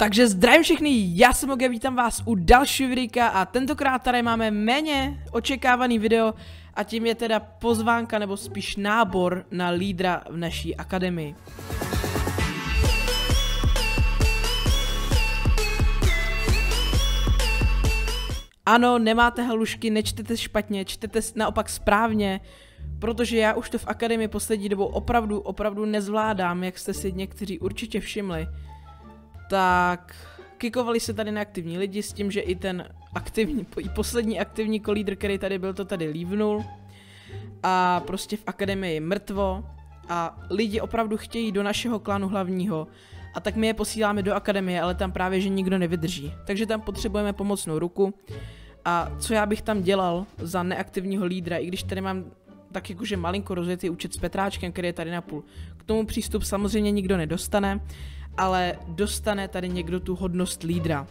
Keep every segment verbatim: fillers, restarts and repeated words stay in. Takže zdravím všichni, já jsem Ogi a vítám vás u dalšího videa a tentokrát tady máme méně očekávaný video a tím je teda pozvánka nebo spíš nábor na lídra v naší akademii. Ano, nemáte halušky, nečtete špatně, čtete naopak správně, protože já už to v akademii poslední dobou opravdu, opravdu nezvládám, jak jste si někteří určitě všimli. Tak kikovali se tady neaktivní lidi s tím, že i ten aktivní, i poslední aktivní kolídr, který tady byl, to tady lívnul. A prostě v akademii je mrtvo a lidi opravdu chtějí do našeho klanu hlavního. A tak my je posíláme do akademie, ale tam právě, že nikdo nevydrží. Takže tam potřebujeme pomocnou ruku. A co já bych tam dělal za neaktivního lídra, i když tady mám tak jakože malinko rozjetý účet s Petráčkem, který je tady napůl. K tomu přístup samozřejmě nikdo nedostane, ale dostane tady někdo tu hodnost lídra.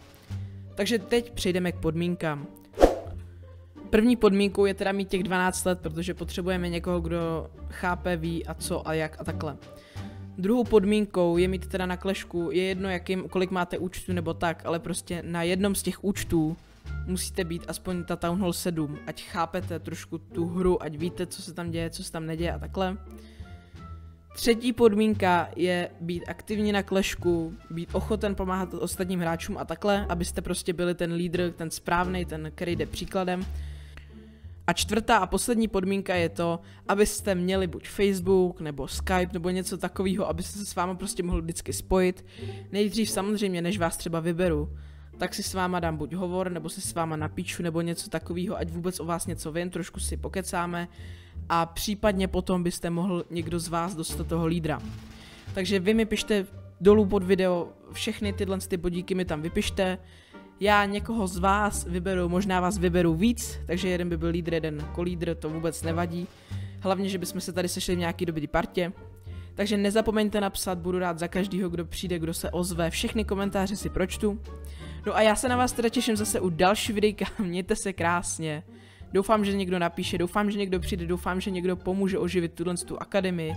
Takže teď přejdeme k podmínkám. První podmínkou je teda mít těch dvanáct let, protože potřebujeme někoho, kdo chápe, ví a co a jak a takhle. Druhou podmínkou je mít teda na klešku, je jedno jakým, kolik máte účtů nebo tak, ale prostě na jednom z těch účtů musíte být aspoň ta Town Hall sedm, ať chápete trošku tu hru, ať víte, co se tam děje, co se tam neděje a takhle. Třetí podmínka je být aktivní na klešku, být ochoten pomáhat ostatním hráčům a takhle, abyste prostě byli ten lídr, ten správný, ten, který jde příkladem. A čtvrtá a poslední podmínka je to, abyste měli buď Facebook nebo Skype nebo něco takového, abyste se s váma prostě mohli vždycky spojit. Nejdřív samozřejmě, než vás třeba vyberu, tak si s váma dám buď hovor, nebo si s váma napíču, nebo něco takového, ať vůbec o vás něco vím, trošku si pokecáme a případně potom byste mohl někdo z vás dostat toho lídra. Takže vy mi pište dolů pod video, všechny tyhle ty bodíky mi tam vypište, já někoho z vás vyberu, možná vás vyberu víc, takže jeden by byl lídr, jeden kolídr, to vůbec nevadí, hlavně, že bychom se tady sešli v nějaký dobrý partě. Takže nezapomeňte napsat, budu rád za každýho, kdo přijde, kdo se ozve, všechny komentáře si pročtu. No a já se na vás teda těším zase u další videjka, mějte se krásně. Doufám, že někdo napíše, doufám, že někdo přijde, doufám, že někdo pomůže oživit tuhle tu akademii,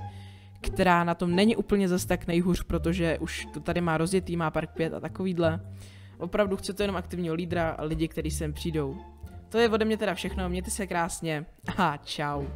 která na tom není úplně zas tak nejhůř, protože už to tady má rozjetý, má park pět a takovýhle. Opravdu chcete jenom aktivního lídra a lidi, kteří sem přijdou. To je ode mě teda všechno, mějte se krásně a čau.